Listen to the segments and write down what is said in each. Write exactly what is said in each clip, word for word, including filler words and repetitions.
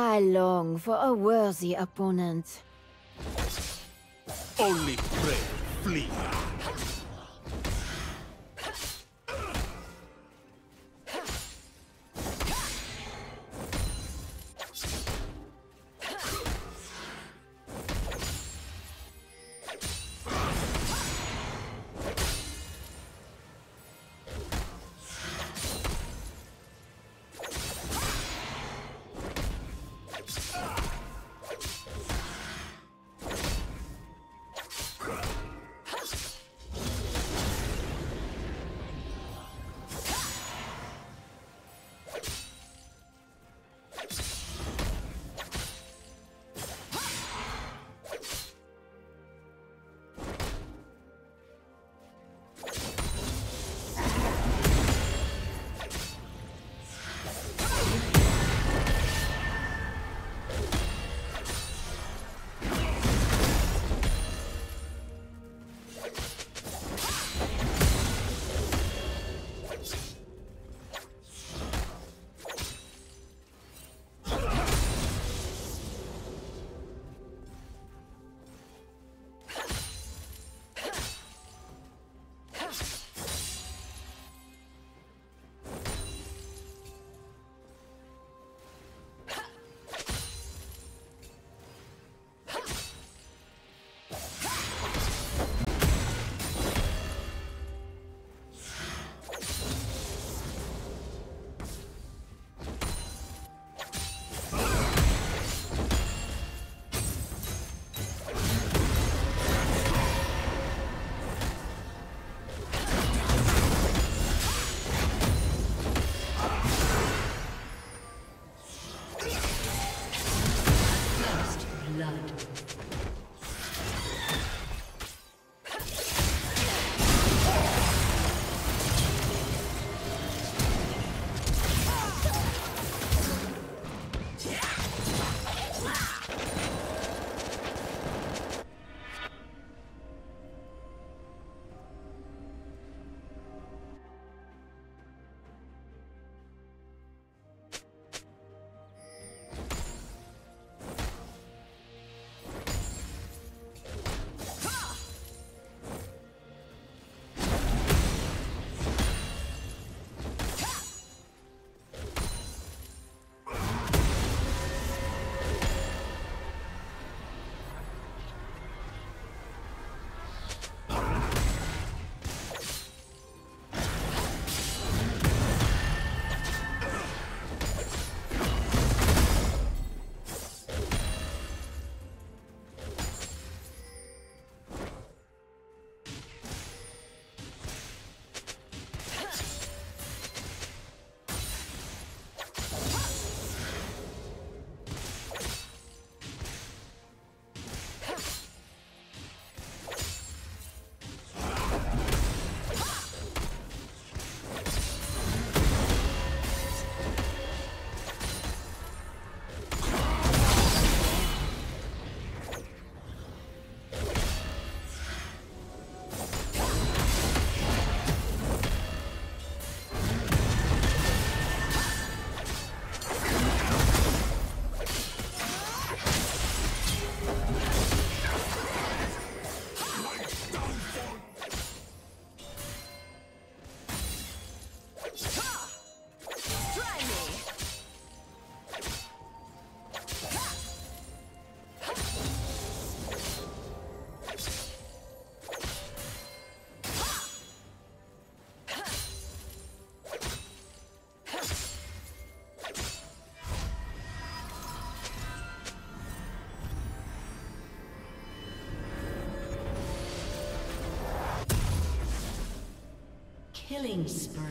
I long for a worthy opponent. Only pray, flee. Killing spree.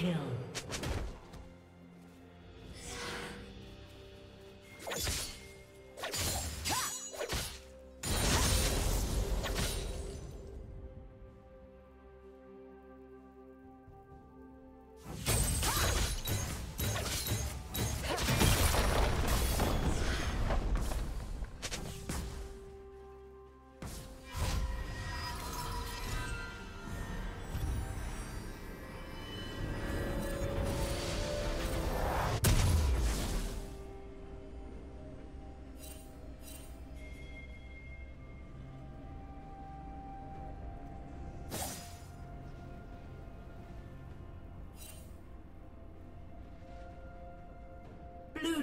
kill. Blue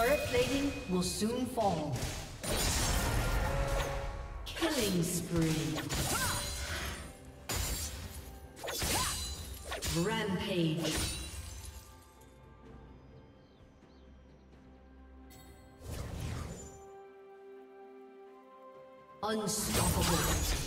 Turret plating will soon fall. Killing spree. Rampage. Unstoppable.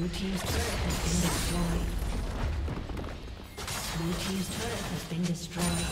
Blue team's turret has been destroyed. Blue team's turret has been destroyed.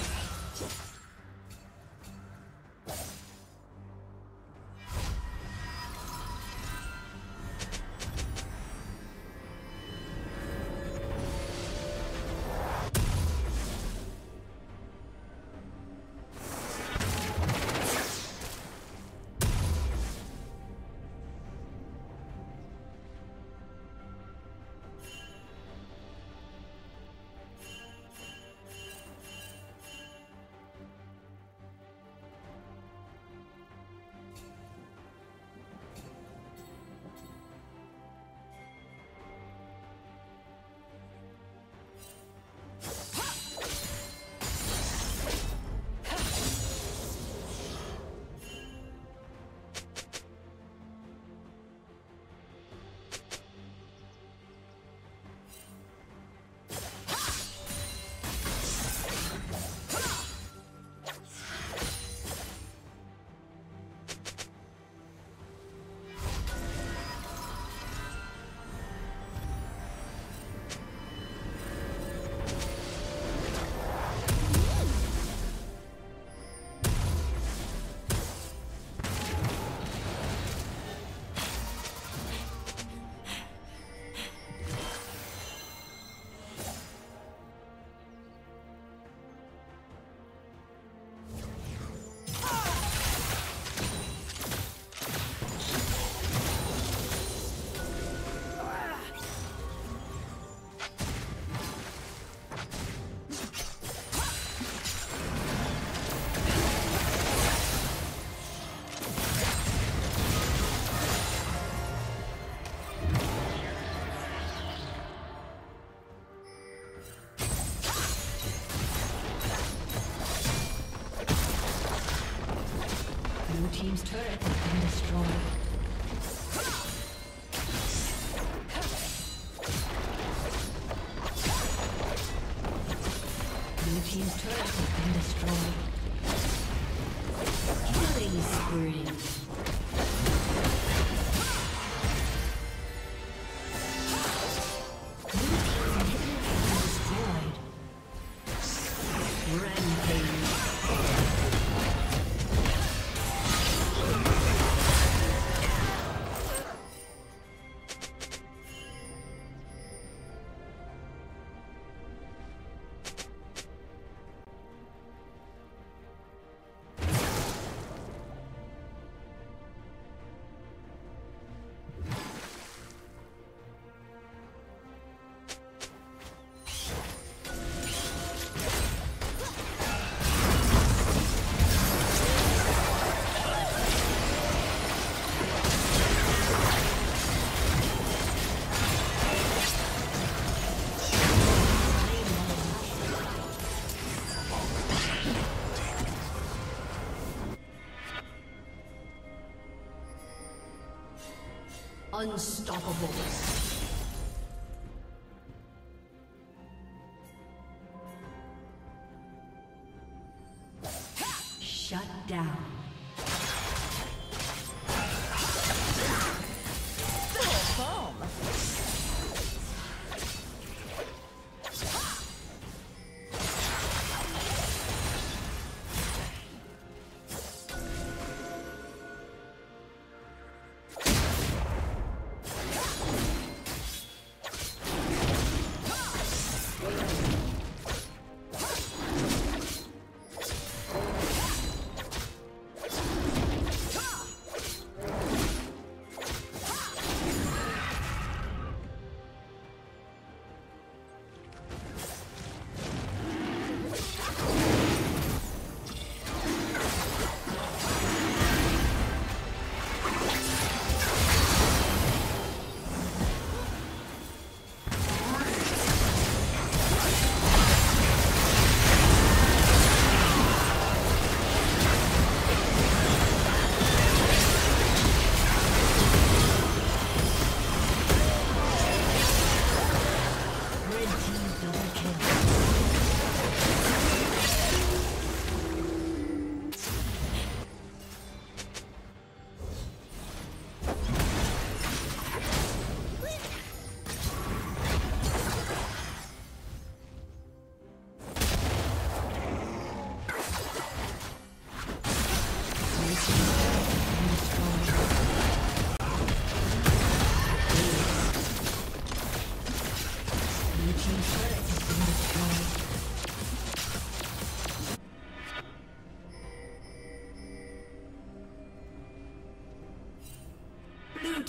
team's turret has been destroyed. Blue team's turret has been destroyed. Killing spree. Unstoppable. Shut down.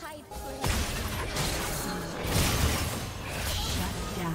Hide Shut down.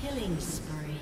Killing spree.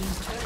Team's turn.